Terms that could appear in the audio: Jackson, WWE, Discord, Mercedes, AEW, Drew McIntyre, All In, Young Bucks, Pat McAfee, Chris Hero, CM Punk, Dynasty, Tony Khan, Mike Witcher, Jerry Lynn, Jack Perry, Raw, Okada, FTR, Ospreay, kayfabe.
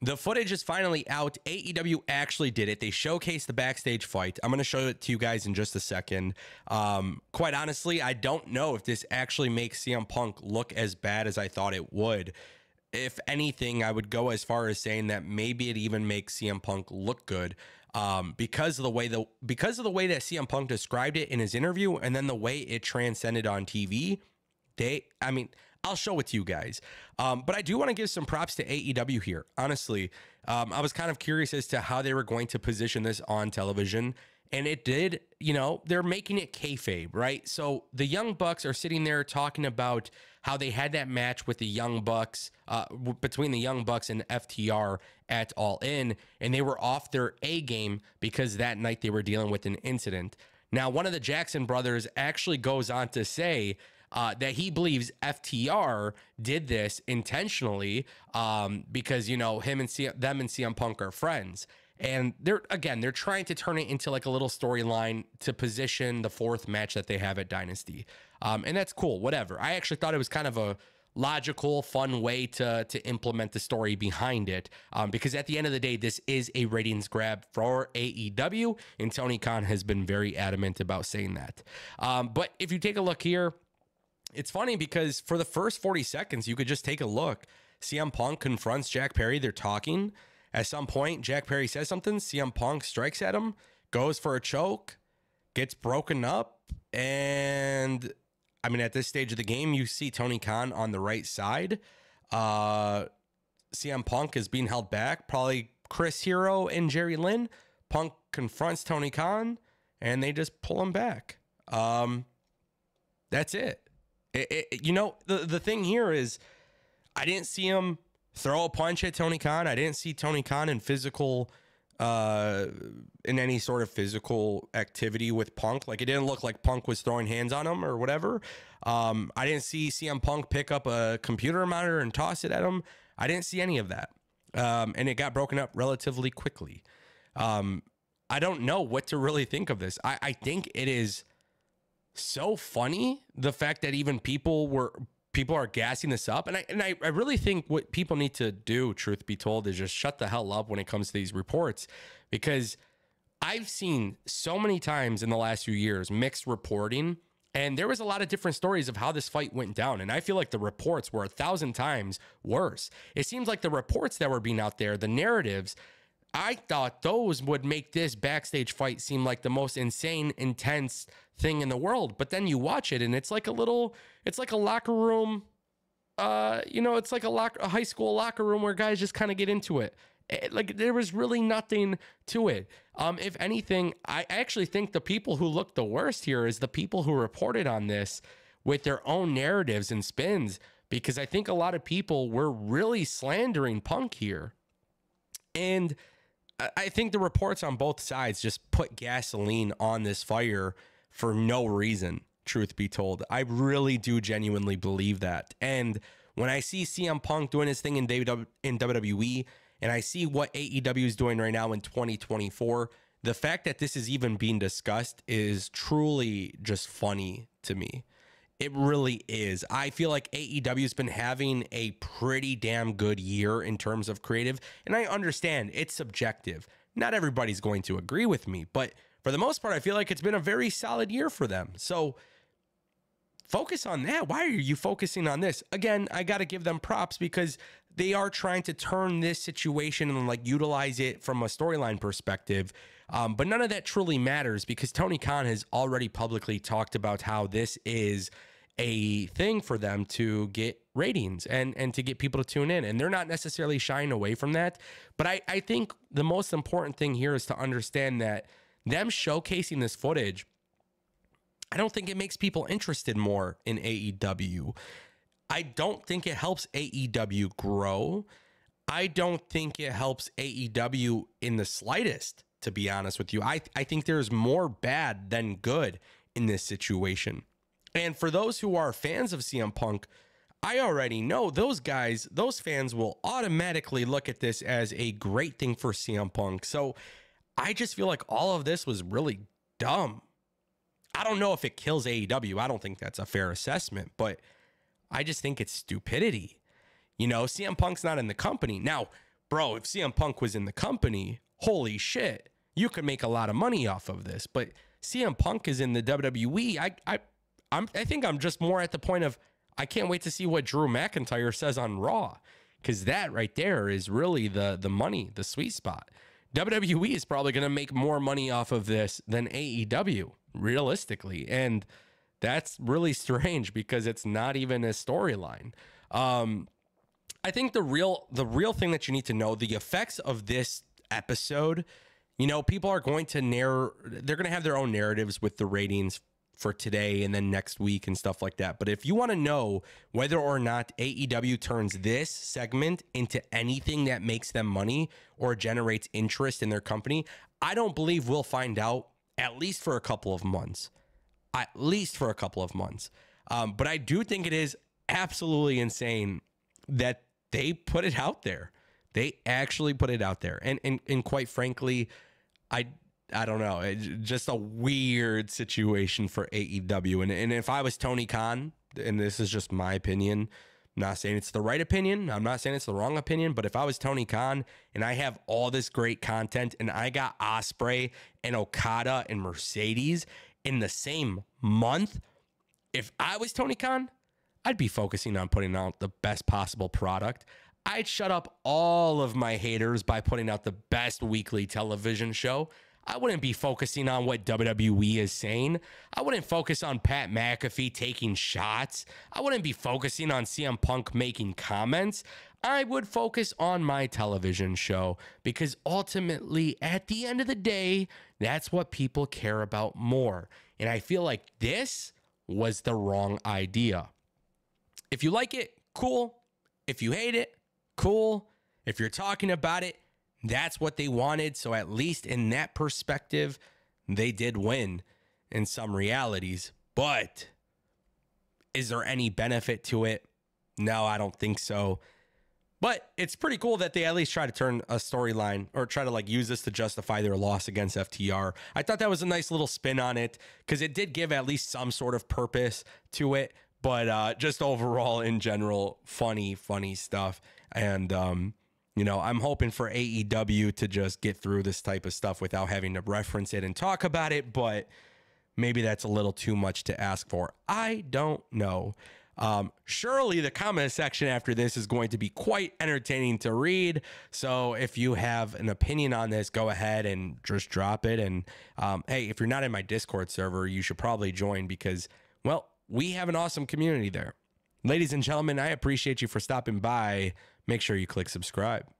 The footage is finally out. AEW actually did it. They showcased the backstage fight. I'm going to show it to you guys in just a second. Quite honestly, I don't know if this actually makes CM Punk look as bad as I thought it would. If anything, I would go as far as saying that maybe it even makes CM Punk look good because of the way that CM Punk described it in his interview, and then the way it transcended on TV. I mean, I'll show it to you guys, but I do want to give some props to AEW here. Honestly, I was kind of curious as to how they were going to position this on television, and it did. You know, they're making it kayfabe, right? So the Young Bucks are sitting there talking about how they had that match with the Young Bucks, between the Young Bucks and FTR at All In, and they were off their A game because that night they were dealing with an incident. Now, one of the Jackson brothers actually goes on to say that he believes FTR did this intentionally because, you know, them and CM Punk are friends. And they're trying to turn it into like a little storyline to position the fourth match that they have at Dynasty. And that's cool, whatever. I actually thought it was kind of a logical, fun way to implement the story behind it. Because at the end of the day, this is a ratings grab for AEW, and Tony Khan has been very adamant about saying that. But if you take a look here, it's funny because for the first 40 seconds, you could just take a look. CM Punk confronts Jack Perry. They're talking. At some point, Jack Perry says something. CM Punk strikes at him, goes for a choke, gets broken up. And I mean, at this stage of the game, you see Tony Khan on the right side. CM Punk is being held back, probably Chris Hero and Jerry Lynn. Punk confronts Tony Khan, and they just pull him back. That's it. You know, the thing here is I didn't see him throw a punch at Tony Khan. I didn't see Tony Khan in physical, in any sort of physical activity with Punk. Like, it didn't look like Punk was throwing hands on him or whatever. I didn't see CM Punk pick up a computer monitor and toss it at him. I didn't see any of that. And it got broken up relatively quickly. I don't know what to really think of this. I think it is so funny, the fact that even people are gassing this up. And I really think what people need to do, truth be told, is just shut the hell up when it comes to these reports, because I've seen so many times in the last few years mixed reporting, and there was a lot of different stories of how this fight went down. And I feel like the reports were 1,000 times worse. It seems like the reports that were being out there, the narratives, I thought those would make this backstage fight seem like the most insane, intense thing in the world. But then you watch it, and it's like a locker room, you know, it's like a high school locker room where guys just kind of get into it. Like, there was really nothing to it. If anything, I actually think the people who look the worst here is the people who reported on this with their own narratives and spins, because I think a lot of people were really slandering Punk here. And I think the reports on both sides just put gasoline on this fire for no reason, truth be told. I really do genuinely believe that. And when I see CM Punk doing his thing in WWE, and I see what AEW is doing right now in 2024, the fact that this is even being discussed is truly just funny to me. It really is. I feel like AEW's been having a pretty damn good year in terms of creative, and I understand it's subjective. Not everybody's going to agree with me, but for the most part, I feel like it's been a very solid year for them. So focus on that. Why are you focusing on this? Again, I got to give them props because they are trying to turn this situation and like utilize it from a storyline perspective. But none of that truly matters because Tony Khan has already publicly talked about how this is a thing for them to get ratings and to get people to tune in. And they're not necessarily shying away from that. But I think the most important thing here is to understand that them showcasing this footage, I don't think it makes people interested more in AEW. I don't think it helps AEW grow. I don't think it helps AEW in the slightest, to be honest with you. I think there's more bad than good in this situation. And for those who are fans of CM Punk, I already know those guys, those fans will automatically look at this as a great thing for CM Punk. So I just feel like all of this was really dumb. I don't know if it kills AEW. I don't think that's a fair assessment, but I just think it's stupidity. You know, CM Punk's not in the company. Now, bro, if CM Punk was in the company, holy shit, you could make a lot of money off of this. But CM Punk is in the WWE. I think I'm just more at the point of, I can't wait to see what Drew McIntyre says on Raw, because that right there is really the money, the sweet spot. WWE is probably going to make more money off of this than AEW, realistically. And that's really strange because it's not even a storyline. I think the real thing that you need to know, the effects of this episode, you know, people are going to they're going to have their own narratives with the ratings for today and then next week and stuff like that. But if you want to know whether or not AEW turns this segment into anything that makes them money or generates interest in their company, I don't believe we'll find out at least for a couple of months, at least for a couple of months. But I do think it is absolutely insane that they put it out there. They actually put it out there. And quite frankly, I don't know. It's just a weird situation for AEW. And if I was Tony Khan, and this is just my opinion, I'm not saying it's the right opinion, I'm not saying it's the wrong opinion, but if I was Tony Khan and I have all this great content and I got Ospreay and Okada and Mercedes in the same month, if I was Tony Khan, I'd be focusing on putting out the best possible product. I'd shut up all of my haters by putting out the best weekly television show. I wouldn't be focusing on what WWE is saying. I wouldn't focus on Pat McAfee taking shots. I wouldn't be focusing on CM Punk making comments. I would focus on my television show because ultimately, at the end of the day, that's what people care about more. And I feel like this was the wrong idea. If you like it, cool. If you hate it, cool. If you're talking about it, that's what they wanted. So at least in that perspective, they did win in some realities. But is there any benefit to it? No, I don't think so. But it's pretty cool that they at least try to turn a storyline or try to like use this to justify their loss against FTR. I thought that was a nice little spin on it because it did give at least some sort of purpose to it. But just overall in general, funny, funny stuff. And, you know, I'm hoping for AEW to just get through this type of stuff without having to reference it and talk about it, but maybe that's a little too much to ask for. I don't know. Surely the comment section after this is going to be quite entertaining to read. So if you have an opinion on this, go ahead and just drop it. And hey, if you're not in my Discord server, you should probably join because, well, we have an awesome community there. Ladies and gentlemen, I appreciate you for stopping by. Make sure you click subscribe.